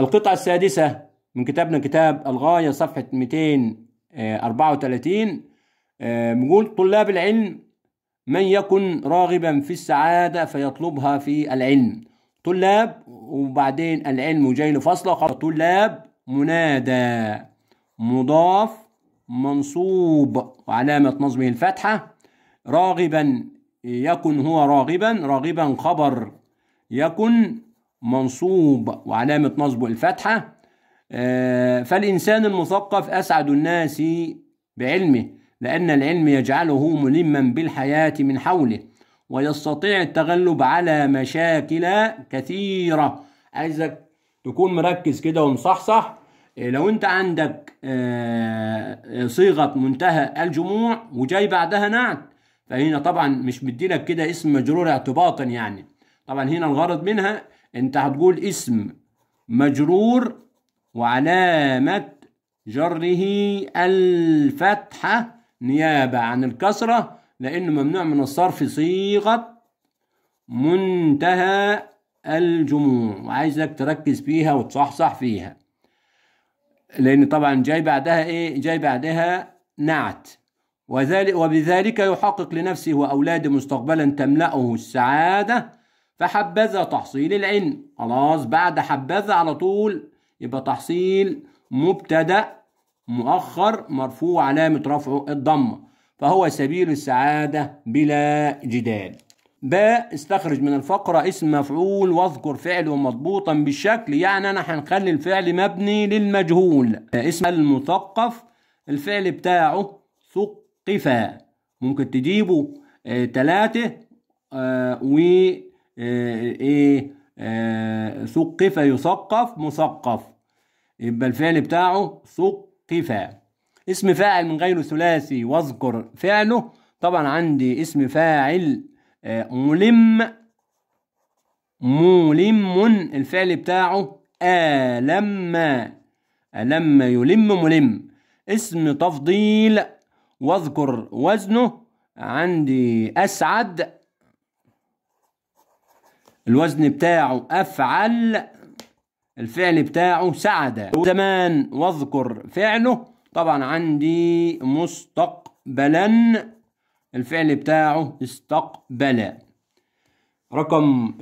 القطعة السادسة من كتابنا كتاب الغاية صفحة 234 بيقول: طلاب العلم من يكن راغبا في السعادة فيطلبها في العلم. طلاب وبعدين العلم جاي له فاصلة، طلاب منادى مضاف منصوب وعلامة نصبه الفتحة، راغبا يكن هو راغبا خبر، يكن منصوب وعلامة نصبه الفتحة. فالإنسان المثقف أسعد الناس بعلمه، لأن العلم يجعله ملما بالحياة من حوله، ويستطيع التغلب على مشاكل كثيرة. عايزك تكون مركز كده ومصحصح. لو أنت عندك صيغة منتهى الجموع وجاي بعدها نعت، فهنا طبعا مش مديلك كده اسم مجرور اعتباطا، يعني طبعا هنا الغرض منها أنت هتقول اسم مجرور وعلامة جره الفتحة نيابة عن الكسرة، لأنه ممنوع من الصرف صيغة منتهى الجموع، وعايزك تركز فيها وتصحصح فيها، لأن طبعا جاي بعدها إيه؟ جاي بعدها نعت. وبذلك يحقق لنفسه وأولاده مستقبلا تملأه السعادة. فحبذا تحصيل العلم، خلاص بعد حبذا على طول يبقى تحصيل مبتدأ مؤخر مرفوع علامة رفعه الضمة، فهو سبيل السعادة بلا جدال. باء استخرج من الفقرة اسم مفعول واذكر فعله مضبوطا بالشكل، يعني أنا هنخلي الفعل مبني للمجهول. اسم المثقف الفعل بتاعه ثقفا، ممكن تجيبه 3 و ثقف يثقف مثقف، يبقى الفعل بتاعه ثقفا. اسم فاعل من غير ثلاثي واذكر فعله، طبعا عندي اسم فاعل ملم الفعل بتاعه ألم يلم ملم. اسم تفضيل واذكر وزنه، عندي أسعد الوزن بتاعه أفعل، الفعل بتاعه سعد. زمان واذكر فعله، طبعا عندي مستقبلا الفعل بتاعه استقبل. رقم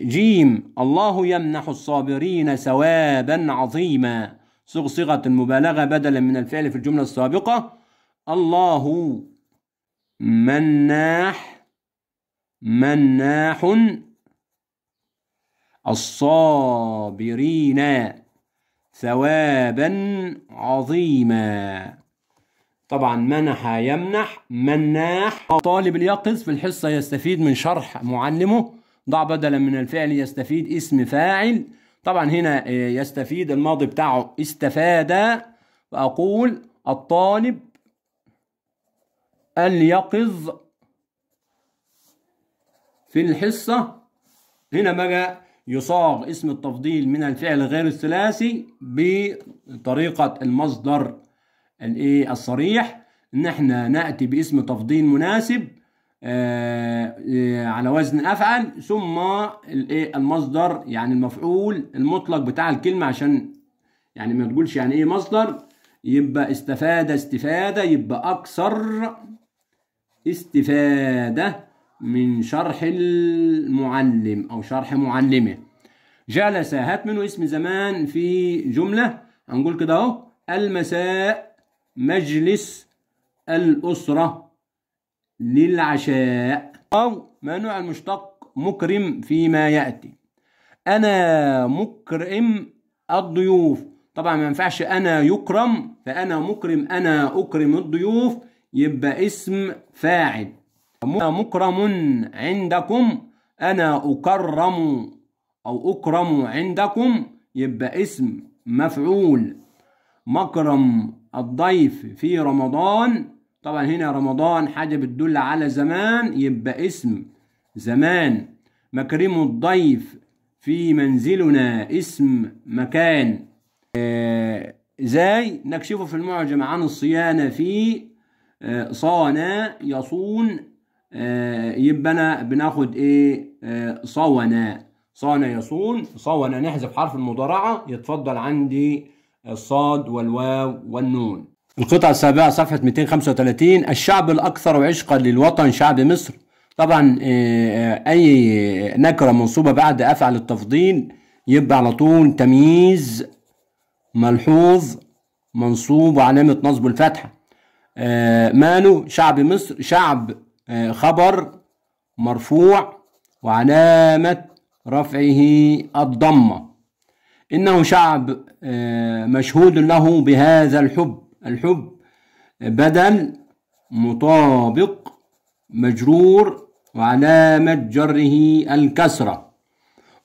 جيم: الله يمنح الصابرين ثوابا عظيما. صيغة المبالغة بدلا من الفعل في الجملة السابقة. الله مناح الصابرين ثوابا عظيما. طبعا منح يمنح مناح. طالب اليقظ في الحصة يستفيد من شرح معلمه، ضع بدلا من الفعل يستفيد اسم فاعل، طبعا هنا يستفيد الماضي بتاعه استفاد، فأقول الطالب اليقظ في الحصة. هنا بقى يصاغ اسم التفضيل من الفعل غير الثلاثي بطريقة المصدر الصريح، ان احنا ناتي باسم تفضيل مناسب على وزن افعل، ثم المصدر يعني المفعول المطلق بتاع الكلمه، عشان يعني ما تقولش يعني ايه مصدر، يبقى استفاده، يبقى اكثر استفاده من شرح المعلم او شرح معلمه. جلس هات منه اسم زمان في جمله، هنقول كده اهو: المساء مجلس الأسرة للعشاء، أو منوع المشتق مكرم فيما يأتي. أنا مكرم الضيوف، طبعا ما ينفعش أنا يكرم، فأنا مكرم، أنا أكرم الضيوف، يبقى اسم فاعل. أنا مكرم عندكم، أنا أكرم أو أكرم عندكم، يبقى اسم مفعول. مكرم الضيف في رمضان، طبعا هنا رمضان حاجة بتدل على زمان، يبقى اسم زمان. مكرم الضيف في منزلنا اسم مكان. زي نكشفه في المعجم عن الصيانة في صانا يصون، يبقى أنا بناخد صونا صان يصون. صون نحذف حرف المضارعة، يتفضل عندي الصاد والواو والنون. القطعة السابعة صفحة 235. الشعب الأكثر عشقا للوطن شعب مصر. طبعا أي نكرة منصوبة بعد أفعل التفضيل يبقى على طول تمييز ملحوظ منصوب وعلامة نصب الفتحة. مانو شعب مصر، شعب خبر مرفوع وعلامة رفعه الضمة. إنه شعب مشهود له بهذا الحب. الحب بدل مطابق مجرور وعلامة جره الكسرة،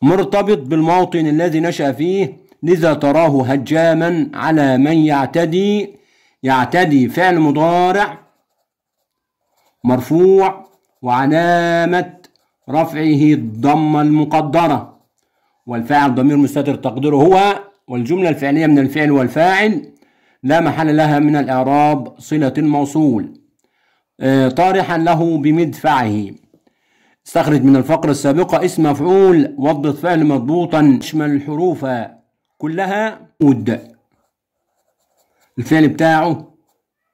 مرتبط بالموطن الذي نشأ فيه، لذا تراه هجاما على من يعتدي. يعتدي فعل مضارع مرفوع وعلامة رفعه الضمة المقدرة، والفاعل ضمير مستتر تقديره هو، والجملة الفعلية من الفعل والفاعل لا محل لها من الإعراب صلة الموصول. طارحا له بمدفعه. استخرج من الفقرة السابقة اسم مفعول، وضد فعل مضبوطا يشمل الحروف كلها. الفعل بتاعه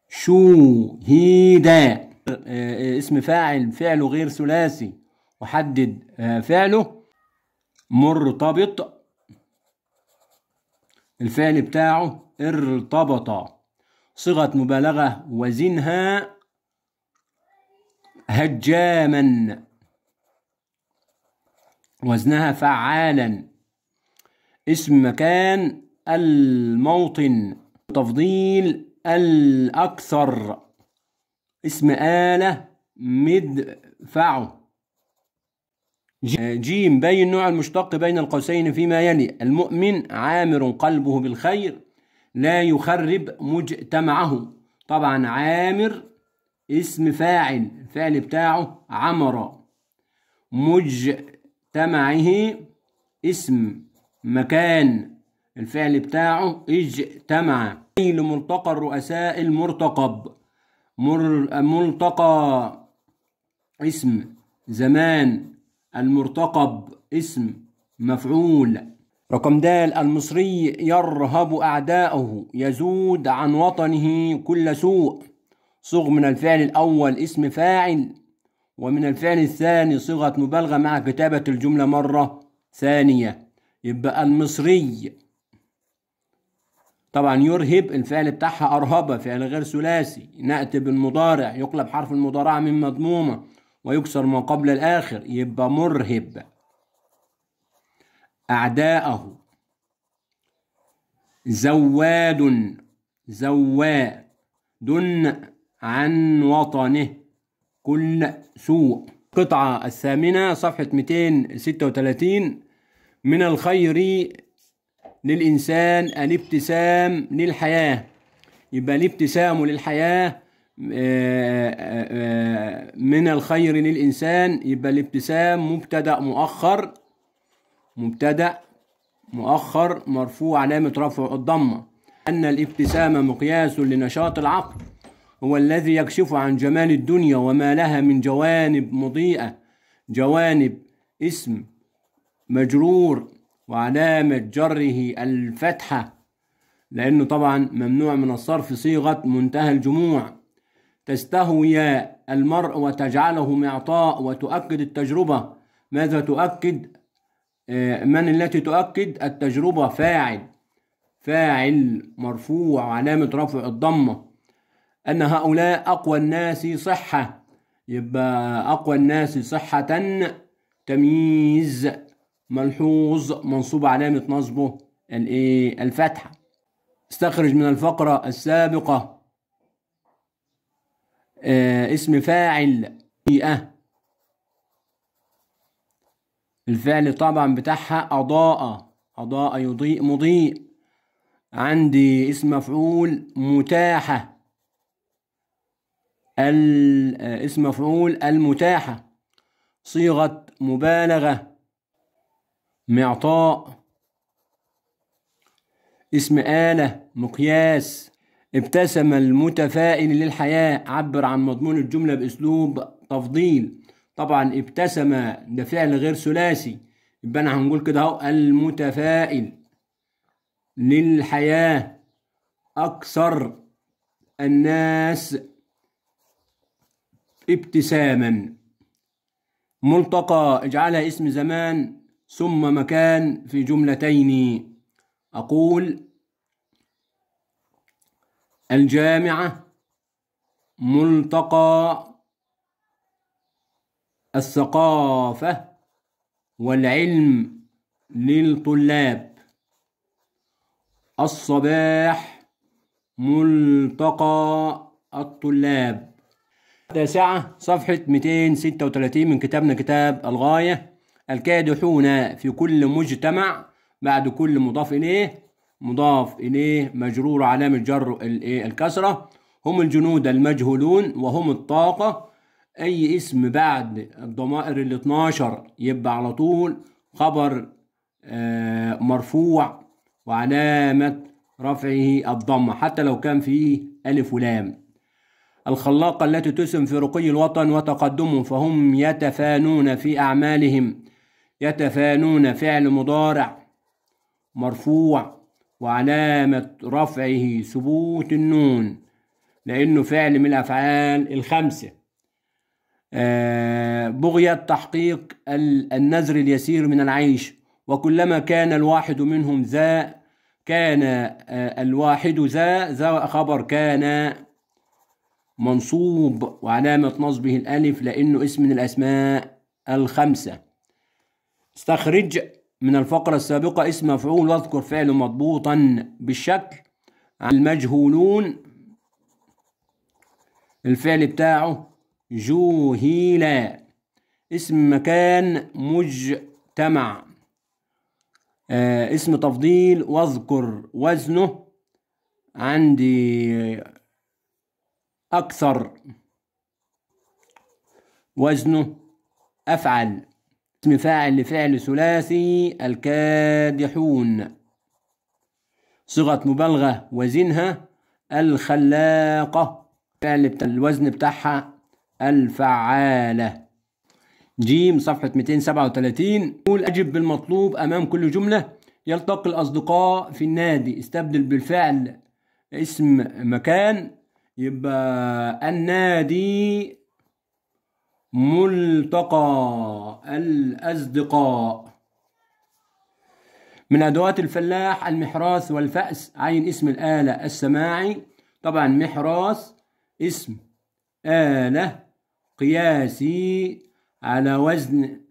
شهيدا. اسم فاعل فعله غير ثلاثي، وحدد فعله مرتبط، الفعل بتاعه ارتبط، صيغة مبالغة وزنها هجاما، وزنها فعالا. اسم مكان الموطن، تفضيل الأكثر. اسم آلة مدفع. جيم بين نوع المشتق بين القوسين فيما يلي. المؤمن عامر قلبه بالخير لا يخرب مجتمعه. طبعا عامر اسم فاعل، الفعل بتاعه عمر. مجتمعه اسم مكان، الفعل بتاعه اجتمع. لملتقى الرؤساء المرتقب. ملتقى اسم زمان، المرتقب اسم مفعول. رقم د، المصري يرهب أعداءه، يزود عن وطنه كل سوء. صغ من الفعل الأول اسم فاعل، ومن الفعل الثاني صيغة مبالغة مع كتابة الجملة مرة ثانية، يبقى المصري. طبعا يرهب الفعل بتاعها أرهب، فعل غير ثلاثي. نأتي بالمضارع، يقلب حرف المضارعة من مضمومة ويكسر ما قبل الآخر، يبقى مرهب. أعداءه. زواد، زواد عن وطنه كل سوء. القطعة الثامنة صفحة 236. من الخير للإنسان الابتسام للحياة. يبقى الابتسام للحياة من الخير للإنسان، يبقى الابتسام مبتدأ مؤخر، مبتدأ مؤخر مرفوع علامة رفعه الضمة. أن الابتسام مقياس لنشاط العقل، هو الذي يكشف عن جمال الدنيا وما لها من جوانب مضيئة. جوانب اسم مجرور وعلامة جره الفتحة، لأنه طبعا ممنوع من الصرف صيغة منتهى الجموع. تستهوي المرء وتجعله معطاء، وتؤكد التجربة. ماذا تؤكد؟ من التي تؤكد التجربة؟ فاعل، فاعل مرفوع علامة رفع الضمة. أن هؤلاء أقوى الناس صحة، يبقى أقوى الناس صحة تمييز ملحوظ منصوب علامة نصبه الفتحة. استخرج من الفقرة السابقة اسم فاعل بيئة، الفعل طبعا بتاعها أضاء، أضاء يضيء مضيء. عندي اسم مفعول متاحة، اسم مفعول المتاحة، صيغة مبالغة معطاء. اسم آلة مقياس. ابتسم المتفائل للحياة، عبر عن مضمون الجملة بأسلوب تفضيل. طبعا ابتسم ده فعل غير ثلاثي، يبقى انا هنقول كده اهو المتفائل للحياة اكثر الناس ابتساما. ملتقى اجعلها اسم زمان ثم مكان في جملتين. أقول الجامعة ملتقى الثقافة والعلم للطلاب. الصباح ملتقى الطلاب. التاسعة صفحة 236 من كتابنا كتاب الغاية. الكادحون في كل مجتمع بعد كل مضاف إليه مضاف إليه مجرور علامة جر الكسرة. هم الجنود المجهولون وهم الطاقة. أي اسم بعد الضمائر ال 12 يبقى على طول خبر مرفوع وعلامة رفعه الضمة حتى لو كان فيه ألف ولام. الخلاقة التي تسهم في رقي الوطن وتقدمه، فهم يتفانون في أعمالهم. يتفانون فعل مضارع مرفوع وعلامة رفعه ثبوت النون لأنه فعل من الأفعال الخمسة. بغية تحقيق النذر اليسير من العيش. وكلما كان الواحد منهم ذا كان الواحد ذا خبر كان منصوب وعلامة نصبه الألف لأنه اسم من الأسماء الخمسة. استخرج من الفقرة السابقة اسم مفعول واذكر فعله مضبوطا بالشكل. المجهولون الفعل بتاعه جوهيلا. اسم مكان مجتمع. اسم تفضيل واذكر وزنه عندي أكثر وزنه أفعل. اسم فاعل لفعل ثلاثي الكادحون. صيغة مبالغة وزنها الخلاقة. فعل الوزن بتاعها الفعالة. جيم صفحة 237. قول أجب بالمطلوب أمام كل جملة. يلتقي الأصدقاء في النادي. استبدل بالفعل اسم مكان يبقى النادي ملتقى الأصدقاء. من أدوات الفلاح المحراث والفأس. عين اسم الآلة السماعي. طبعا محراث اسم آلة قياسي على وزن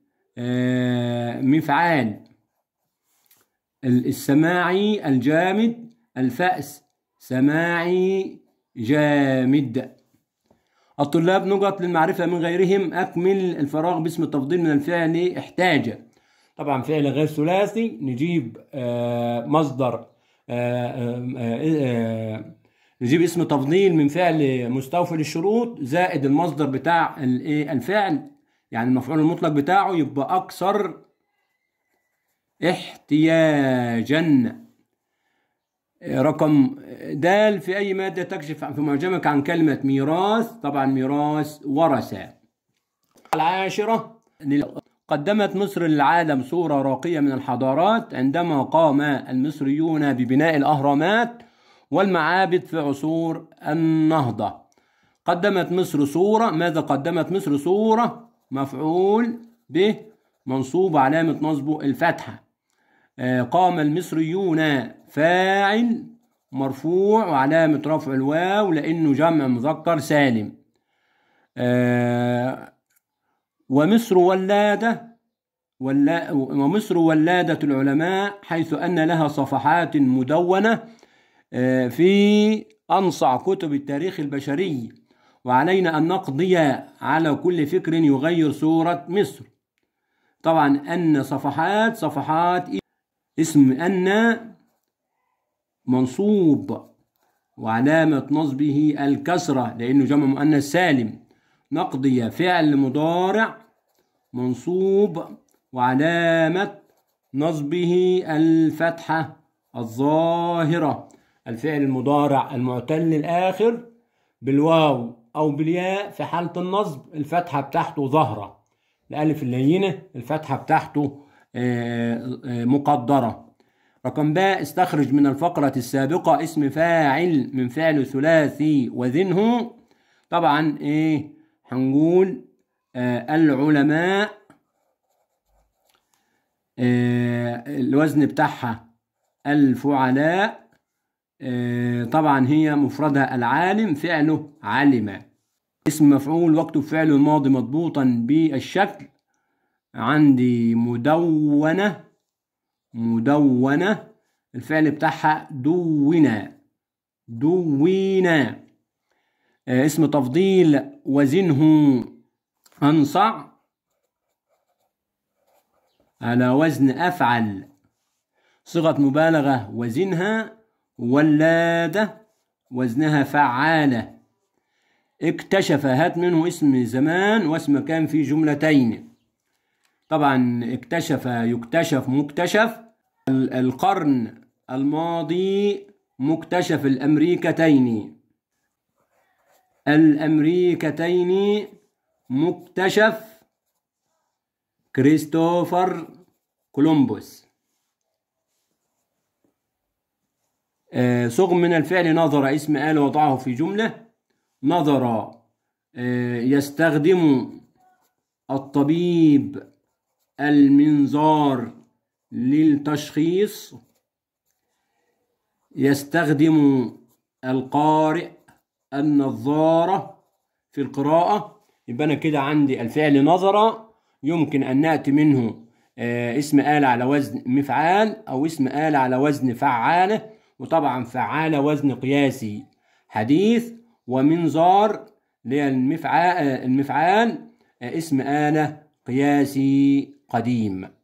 مفعال. السماعي الجامد. الفأس سماعي جامد. الطلاب نقط للمعرفة من غيرهم. أكمل الفراغ باسم التفضيل من الفعل احتاج. طبعا فعل غير ثلاثي نجيب مصدر نجيب اسم تفضيل من فعل مستوفى للشروط زائد المصدر بتاع الفعل يعني المفعول المطلق بتاعه يبقى أكثر احتياجا. رقم د في أي مادة تكشف في معجمك عن كلمة ميراث. طبعا ميراث ورثة. العاشرة قدمت مصر للعالم صورة راقية من الحضارات عندما قام المصريون ببناء الأهرامات والمعابد في عصور النهضة. قدمت مصر صورة. ماذا قدمت مصر صورة؟ مفعول به منصوب علامة نصبه الفتحة. قام المصريون فاعل مرفوع وعلامة رفع الواو لأنه جمع مذكر سالم. ومصر ولادة العلماء حيث أن لها صفحات مدونة في أنصع كتب التاريخ البشري. وعلينا أن نقضي على كل فكر يغير صورة مصر. طبعا أن صفحات اسم أن منصوب وعلامة نصبه الكسرة لأنه جمع مؤنث سالم. نقضي فعل مضارع منصوب وعلامة نصبه الفتحة الظاهرة. الفعل المضارع المعتل الآخر بالواو أو بالياء في حالة النصب الفتحة بتاعته ظاهرة. الألف اللينة الفتحة بتاعته مقدرة. رقم ب، استخرج من الفقرة السابقة اسم فاعل من فعل ثلاثي وزنه. طبعا ايه هنقول العلماء الوزن بتاعها الفعلاء، طبعا هي مفردها العالم، فعله علم. اسم مفعول، واكتب فعل الماضي مضبوطا بالشكل. عندي مدونة، مدونة الفعل بتاعها دونا، دوينا. اسم تفضيل وزنه أنصع على وزن أفعل. صيغة مبالغة وزنها ولادة، وزنها فعالة. اكتشف، هات منه اسم زمان واسم مكان في جملتين. طبعا اكتشف، يكتشف، مكتشف. القرن الماضي مكتشف الأمريكتين، الأمريكتين مكتشف كريستوفر كولومبوس. صغم من الفعل نظر، اسم آل وضعه في جملة. نظر يستخدم الطبيب المنظار للتشخيص، يستخدم القارئ النظارة في القراءة. يبقى أنا كده عندي الفعل نظر يمكن أن نأتي منه اسم آل على وزن مفعال، أو اسم آل على وزن فعالة. وطبعا فعالة وزن قياسي حديث، ومنظار للمفعال اسم آلة قياسي قديم.